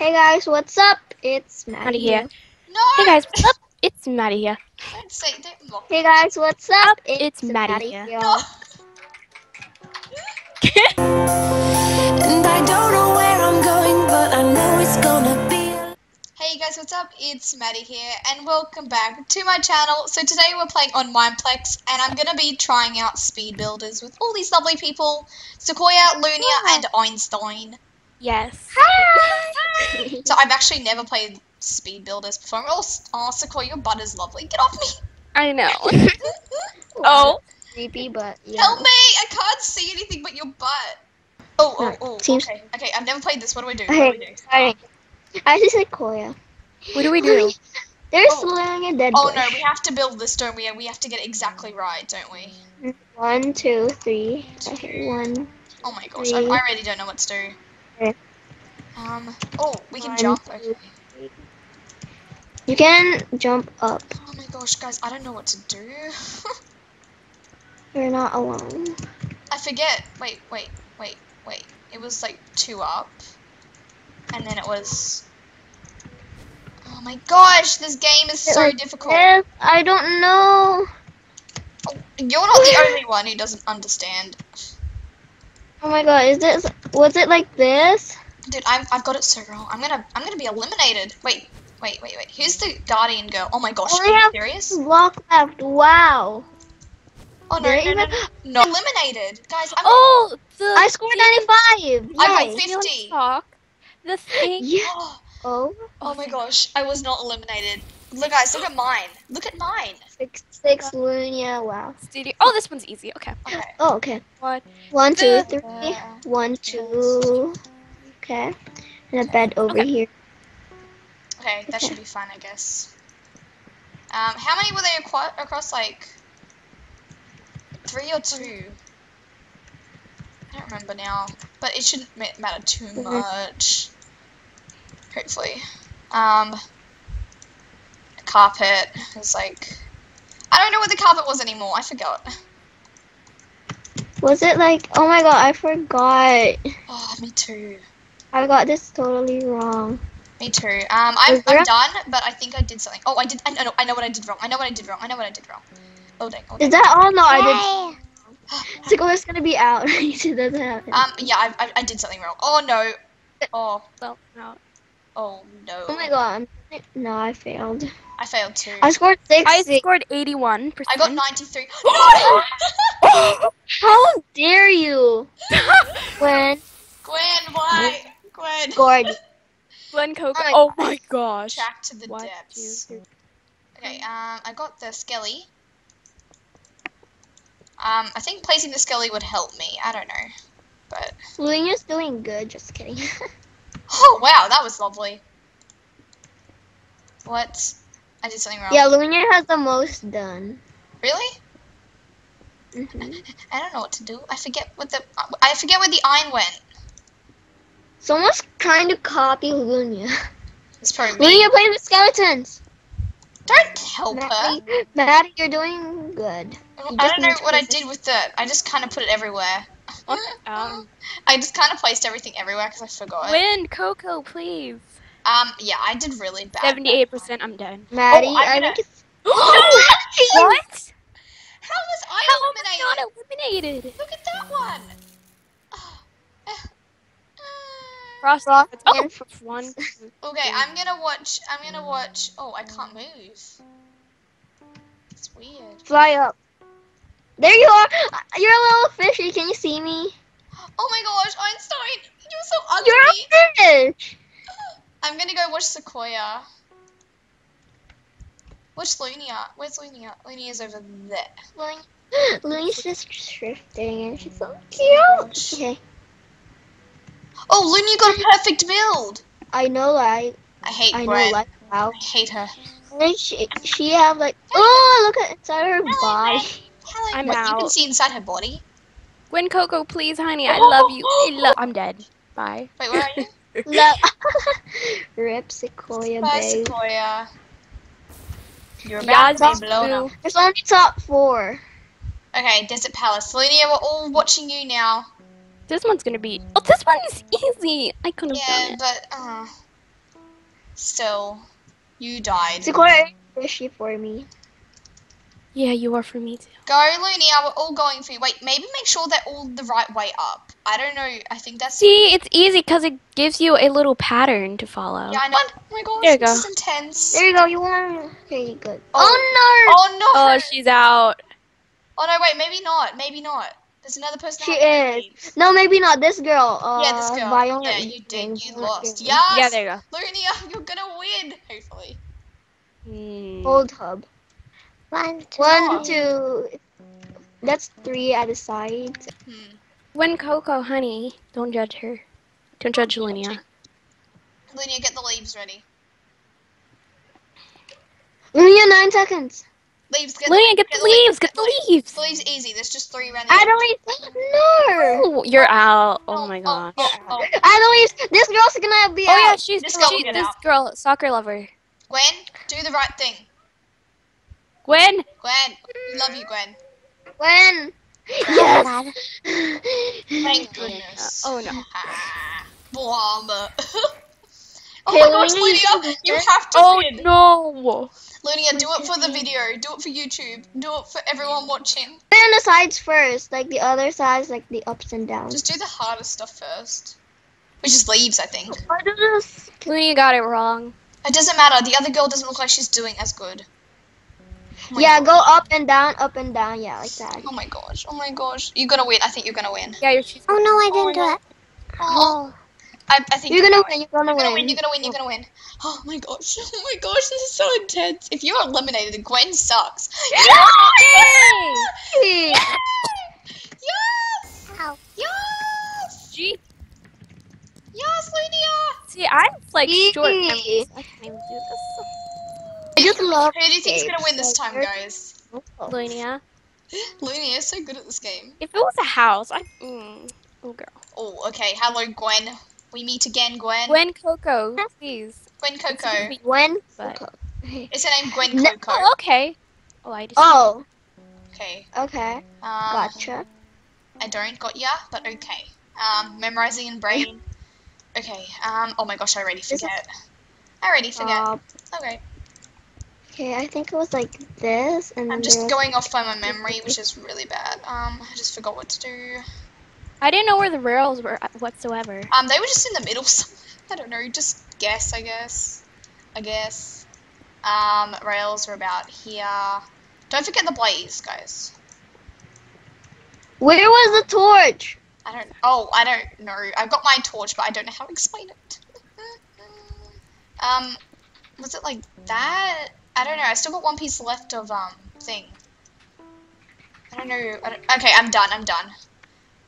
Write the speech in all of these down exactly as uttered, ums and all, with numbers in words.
Hey guys, what's up? It's Maddie here. No! Hey guys, what's up? It's Maddie here. Don't say, don't hey guys, what's up? up it's, it's Maddie, Maddie here. here. No. And I don't know where I'm going, but I know it's gonna be. Hey guys, what's up? It's Maddie here, and welcome back to my channel. So today we're playing on Mineplex, and I'm gonna be trying out Speed Builders with all these lovely people: Sequoia, Lunia, yeah. and Einstein. Yes. Hi. So I've actually never played Speed Builders before. Oh, oh, Sequoia, your butt is lovely. Get off me. I know. Oh. Creepy, but yeah. Help me! I can't see anything but your butt. Oh, oh, oh. Seems okay. Okay, I've never played this. What do we do? Okay. What do we do? Alright. I just said Sequoia. What do we do? They're oh. slaying a dead Oh bush. No, we have to build this, don't we? We have to get it exactly right, don't we? One, two, three. Two. Okay, one. Oh my gosh, I, I really don't know what to do. Um, oh, we can One, jump, okay. You can jump up. Oh my gosh, guys, I don't know what to do. You're not alone. I forget. Wait, wait, wait, wait. It was like two up. And then it was... Oh my gosh, this game is it so difficult. Death. I don't know. Oh, you're not the only one who doesn't understand. Oh my god, is this, was it like this? Dude, I've, I've got it so wrong. I'm gonna, I'm gonna be eliminated. Wait, wait, wait, wait. Who's the guardian girl? Oh my gosh, oh, are you have serious? Block left, wow. Oh no, no, no, no, no. Eliminated. Guys, I'm Oh, the I scored ninety-five. I got fifty. Talk. The thing. Yeah. Oh. oh. Oh my gosh, I was not eliminated. Look guys, look at mine. Look at mine. Six, six, Lunia, wow. Studio. Oh, this one's easy, okay. okay. Oh, okay. One, one two, three. Yeah. One, two. Okay. And a bed over okay. here. Okay, that okay. should be fun, I guess. Um, how many were they across, across, like, three or two? I don't remember now, but it shouldn't matter too mm-hmm. much. Hopefully. Um... Carpet is like I don't know what the carpet was anymore. I forgot. Was it like oh my god, I forgot. Oh, me too. I got this totally wrong. Me too. Um, I'm, I'm done, but I think I did something. Oh, I did. I know. I know what I did wrong. I know what I did wrong. I know what I did wrong. Oh dang. Oh, dang. Is that all? No, I did. Sequoia's gonna be out. She doesn't have it. Um. Yeah, I, I I did something wrong. Oh no. Oh. Well, no. Oh no. Oh my god. No, I failed. I failed too. I scored six. I scored eighty-one percent. I got ninety-three. No! How dare you? Gwen. Gwen, why? Gwen. Gord. Gwen Coco. Oh my, oh my gosh. Track to the One, depths. Two, okay, um, I got the skelly. Um, I think placing the skelly would help me. I don't know. But. Lunia's doing good. Just kidding. Oh, wow. That was lovely. What? I did something wrong. Yeah, Lunia has the most done. Really? Mm-hmm. I don't know what to do. I forget what the I forget where the iron went. Someone's trying to copy Lunia. It's probably me. Lunia playing with skeletons. Don't help Maddie, her. Maddie, you're doing good. You I don't know what I did with it. I just kind of put it everywhere. um, I just kind of placed everything everywhere because I forgot. Win, Coco, please. Um, yeah, I did really bad. seventy-eight percent, I'm done. Maddie, oh, I'm I gonna... think it's... No, what? How was I How eliminated? How was I not eliminated? Look at that one! Frost, oh. oh. one. Okay, I'm gonna watch, I'm gonna watch... Oh, I can't move. It's weird. Fly up. There you are! You're a little fishy, can you see me? Oh my gosh, Einstein! You're so ugly! You're a fish! I'm gonna go watch Sequoia. Watch Lunia. Where's Lunia? Lunia's over there. Lunia's just drifting and she's so cute. Okay. Oh, Lunia got a perfect build. I know, I. I hate I Gwen. know, like, wow. I hate her. And she, she have like. Oh, look at inside her Hello, body. Hello, I'm what, out. You can see inside her body. Gwen Coco, please, honey. I love you. I love. I'm dead. Bye. Wait, where are you? No. Rip Sequoia, Bye, babe. Sequoia. You're about yeah, to be blown up. It's only top four. Okay, Desert Palace. Lunia, we're all watching you now. This one's gonna be. Oh, this one is easy. I couldn't have yeah, done it. Yeah, but uh, So, you died. Sequoia, is she for me? Yeah, you are for me too. Go, Lunia. We're all going for you. Wait, maybe make sure they're all the right way up. I don't know. I think that's... See, it's easy because it gives you a little pattern to follow. Yeah, I know. Oh my gosh, there you this go. Is intense. There you go. You won. Okay, good. Oh, oh no. Oh no. Oh, she's out. Oh no, wait. Maybe not. Maybe not. There's another person. She is. Needs. No, maybe not. This girl. Uh, yeah, this girl. Violet. Yeah, you did. You lost. Yes. Yeah, there you go. Lunia, you're going to win, hopefully. Hmm. Old hub. One, two. One, two. That's three at a side. Hmm. Gwen Coco, honey, don't judge her. Don't judge Lunia. Lunia, get the leaves ready. Lunia, nine seconds. Leaves, get, Lunia, get, get the leaves. Get the leaves. The leaves easy. There's just three rounds. Adelice, no. Oh, you're out. Oh, oh my gosh. Oh, oh, oh. Adelice, this girl's gonna be. Oh out. Yeah, she's this, she's this girl, soccer lover. Gwen, do the right thing. Gwen! Gwen! We love you, Gwen. Gwen! Yes! Thank goodness. Oh no. Ah, Blama. Oh hey, my gosh, Lunia! You have to oh, win! Oh no! Lunia, do it for the video. Do it for YouTube. Do it for everyone watching. Then the sides first, like the other sides, like the ups and downs. Just do the hardest stuff first. Which is leaves, I think. Lunia got it wrong. It doesn't matter. The other girl doesn't look like she's doing as good. Oh yeah, gosh. Go up and down, up and down, yeah, like that. Oh my gosh, oh my gosh. You're gonna win, I think you're gonna win. Yeah, you're she's... Oh no, I didn't oh, do it. Oh. I, I think you're, you're, gonna gonna win. Win. You're gonna win, you're gonna win, you're gonna win, you're gonna win. Oh my gosh, oh my gosh, this is so intense. If you're eliminated, Gwen sucks. Yes! Yes! Yes! Ow. Yes! Gee. Yes, Lunia! See, I'm like Gee. Short. I'm just, I can't even do this. I just love Who do you think's gonna win this time, guys? Lunia. Lunia is so good at this game. If it was a house, I. Mm. Oh, girl. Oh, okay. Hello, Gwen. We meet again, Gwen. Gwen Coco, please. Gwen Coco. Be... Gwen Coco. Is her name Gwen Coco? Oh, okay. Oh, I just. Oh. Okay. Okay. Um, gotcha. I don't got ya, but okay. Um, memorizing in brain. Okay. Um. Oh my gosh, I already forget. Is... I already forget. Uh, okay. Okay, I think it was like this, and I'm just going off by my memory, which is really bad. Um, I just forgot what to do. I didn't know where the rails were whatsoever. Um, they were just in the middle somewhere. I don't know, just guess, I guess. I guess. Um, rails are about here. Don't forget the blaze, guys. Where was the torch? I don't know. Oh, I don't know. I've got my torch, but I don't know how to explain it. um, was it like that? I don't know, I still got one piece left of, um, thing. I don't know, I don't, okay, I'm done, I'm done.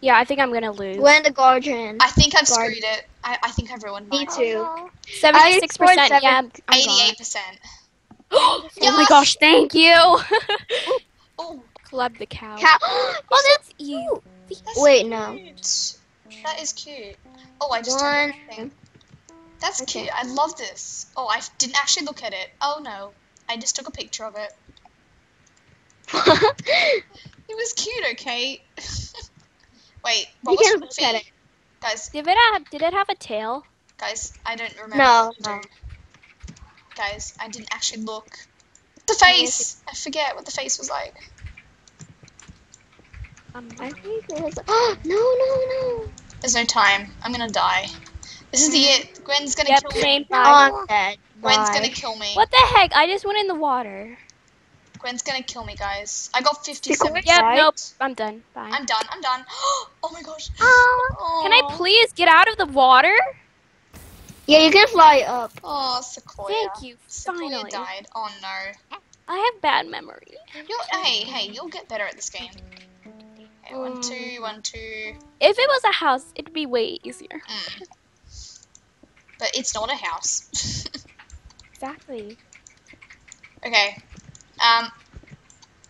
Yeah, I think I'm gonna lose. Gwen the Guardian. I think I've Guardian. Screwed it. I, I think I've ruined mine. Me too. Oh, no. seventy-six percent, yeah. eighty-eight percent. Oh yes! My gosh, thank you! Ooh, ooh. Club the cow. Cow. Oh, that's you. Wait, cute. No. That is cute. Oh, I just one. Did thing. That's okay. Cute. I love this. Oh, I didn't actually look at it. Oh, no. I just took a picture of it. It was cute, okay? Wait, what you was can the look at it? Guys, did it have did it have a tail? Guys, I don't remember. No, no. Guys, I didn't actually look. The face. I forget what the face was like. Um, I think it was. Oh no, no, no. There's no time. I'm gonna die. This is the it. Gwen's gonna yep, kill me. Oh, I'm dead. Gwen's gonna kill me. What the heck? I just went in the water. Gwen's gonna kill me, guys. I got fifty-seven. Yep, nope. I'm done. Bye. I'm done. I'm done. Oh my gosh. Oh. Can I please get out of the water? Yeah, you can fly up. Oh, Sequoia. Thank you. Sequoia finally. Died. Oh no. I have bad memory. You're, hey, hey, you'll get better at this game. Okay, um, one, two, one, two. If it was a house, it'd be way easier. Mm. But it's not a house. Exactly. Okay. Um.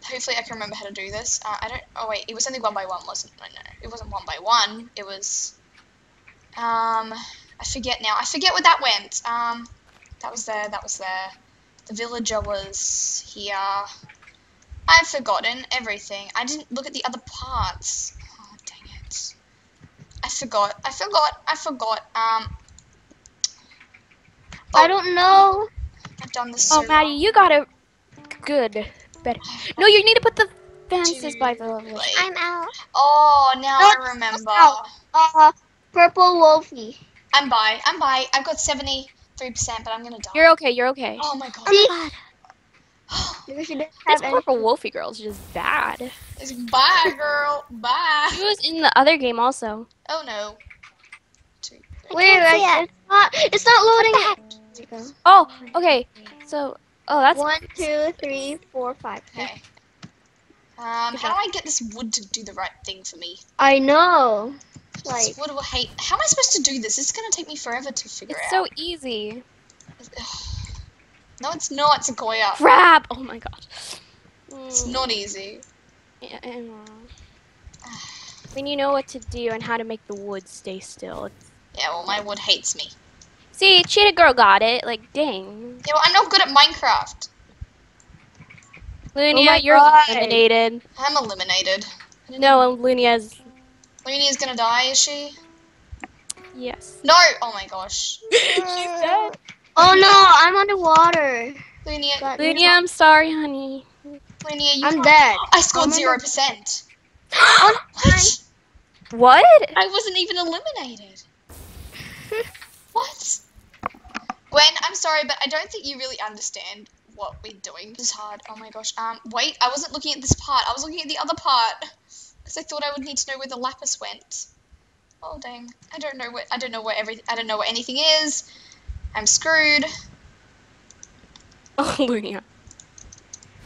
Hopefully, I can remember how to do this. Uh, I don't. Oh wait, it was only one by one, wasn't it? No, it wasn't one by one. It was. Um. I forget now. I forget where that went. Um. That was there. That was there. The villager was here. I've forgotten everything. I didn't look at the other parts. Oh dang it! I forgot. I forgot. I forgot. Um. I don't know. I've done this. Oh, so Maddie, long. You got it. Good. Better. No, you need to put the fences by the level. I'm out. Oh, now no, I remember. Uh, purple Wolfie. I'm by. I'm by. I've got seventy-three percent, but I'm gonna die. You're okay. You're okay. Oh my god. Oh, god. This purple Wolfie girl is just bad. It's bye, girl. Bye. She was in the other game also. Oh no. Wait, I, it's not. It's not loading. Oh, okay. So, oh, that's one, two, three, four, five. Okay. Um, how do I get this wood to do the right thing for me? I know. Like, this wood will hate. How am I supposed to do this? This is gonna take me forever to figure it's out. It's so easy. No, it's not, Sequoia. Crap! Oh my god. It's mm. not easy. Yeah, I know. When you know what to do and how to make the wood stay still. Yeah, well, my wood hates me. See, Cheetah Girl got it. Like, dang. Yeah, well, I'm not good at Minecraft. Lunia, oh you're God. eliminated. I'm eliminated. No, Lunia's... Lunia's gonna die, is she? Yes. No! Oh my gosh. She's dead. Oh no, I'm underwater. Lunia, Lunia, I'm sorry, honey. Lunia, you I'm dead. I scored zero percent. Oh, what? What? I wasn't even eliminated. What? Gwen, I'm sorry, but I don't think you really understand what we're doing. This is hard. Oh my gosh. Um, wait, I wasn't looking at this part. I was looking at the other part because I thought I would need to know where the lapis went. Oh dang! I don't know where. I don't know where everything. I don't know where anything is. I'm screwed. Oh, Lunia.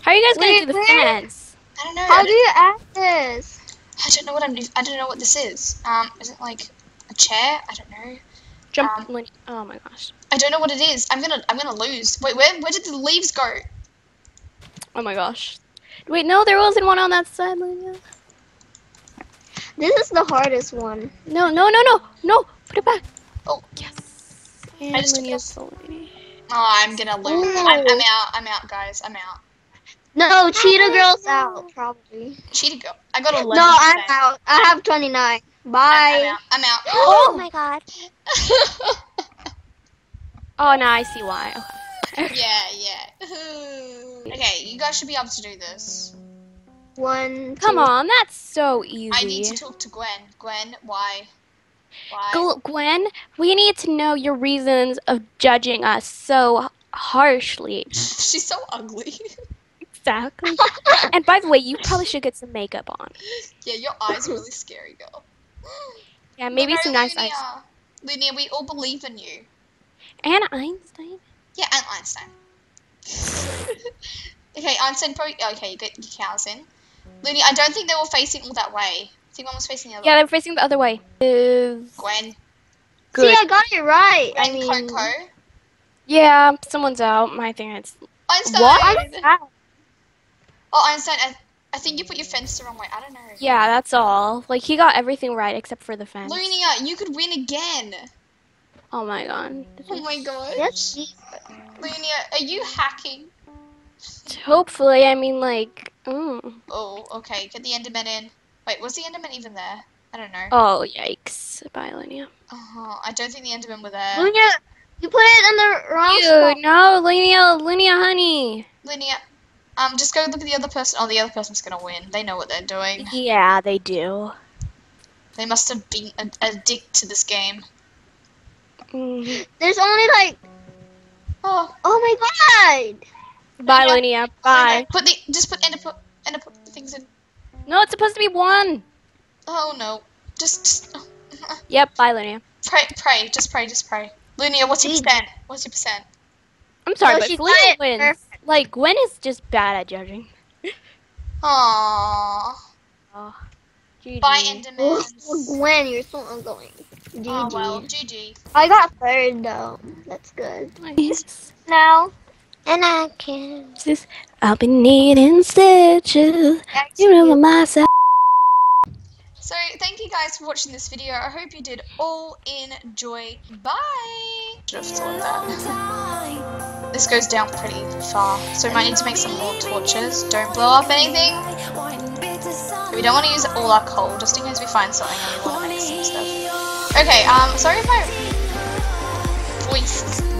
How are you guys going to do the fence? I don't know. How do you add this? I don't know what I'm. I don't know what this is. Um, is it like a chair? I don't know. Jump! Um, oh my gosh! I don't know what it is. I'm gonna, I'm gonna lose. Wait, where, where did the leaves go? Oh my gosh! Wait, no, there wasn't one on that side, Lunia. This is the hardest one. No, no, no, no, no! Put it back. Oh yes! And I just Lunia's the lady. Oh, I'm gonna lose. I'm, I'm out. I'm out, guys. I'm out. No, Cheetah Girl's out probably. Cheetah Girl. I got eleven. No, I'm out. I have twenty-nine. Bye. I'm out. I'm out. Oh, oh my god. Oh, now I see why. Okay. Yeah, yeah. Okay, you guys should be able to do this. One. Come two. on, that's so easy. I need to talk to Gwen. Gwen, why? Why? Gwen, we need to know your reasons of judging us so harshly. She's so ugly. Exactly. And by the way, you probably should get some makeup on. Yeah, your eyes are really scary, girl. Yeah, maybe some nice eyes. Lunia, we all believe in you. And Einstein. Yeah, and Einstein. Okay, Einstein probably... Okay, you get your cows in. Lunia, I don't think they were facing all that way. I think one was facing the other way. Yeah, they were facing the other way. Gwen. Good. See, I got it right. Gwen I mean... Coco. Yeah, someone's out. I think it's... Einstein! What? Oh, Einstein, I, I think you put your fence the wrong way. I don't know. Yeah, that's all. Like, he got everything right except for the fence. Lunia, you could win again. Oh, my God. Oh, my God. Yes, she... Lunia, are you hacking? Hopefully. I mean, like... Mm. Oh, okay. Get the Enderman in. Wait, was the Enderman even there? I don't know. Oh, yikes. Bye, Lunia. Oh, I don't think the Enderman were there. Lunia, you put it in the wrong Ew, spot. No, Lunia. Lunia, honey. Lunia... Um, just go look at the other person. Oh, the other person's gonna win. They know what they're doing. Yeah, they do. They must have been a, a dick to this game. Mm. There's only like... Oh, oh my god! Bye, no, Lunia. No. Bye. Put the... Just put end up, end up things in. No, it's supposed to be one! Oh, no. Just... just oh. Yep, bye, Lunia. Pray, pray. Just pray, just pray. Lunia, what's your percent? What's your percent? I'm sorry, so but Lunia wins. Perfect. Like, Gwen is just bad at judging. Aww. Oh, G G. Bye, Endermans. Gwen, you're so annoying. G G. Oh, well, G G. I got third, though. That's good. Nice. Now, and I can. I've been needing stitches. You remember myself. So, thank you guys for watching this video. I hope you did all enjoy. Bye! Should have thought that. This goes down pretty far, so we might need to make some more torches. Don't blow up anything. We don't want to use all our coal, just in case we find something and we want to make some stuff. Okay, um, sorry if my voice is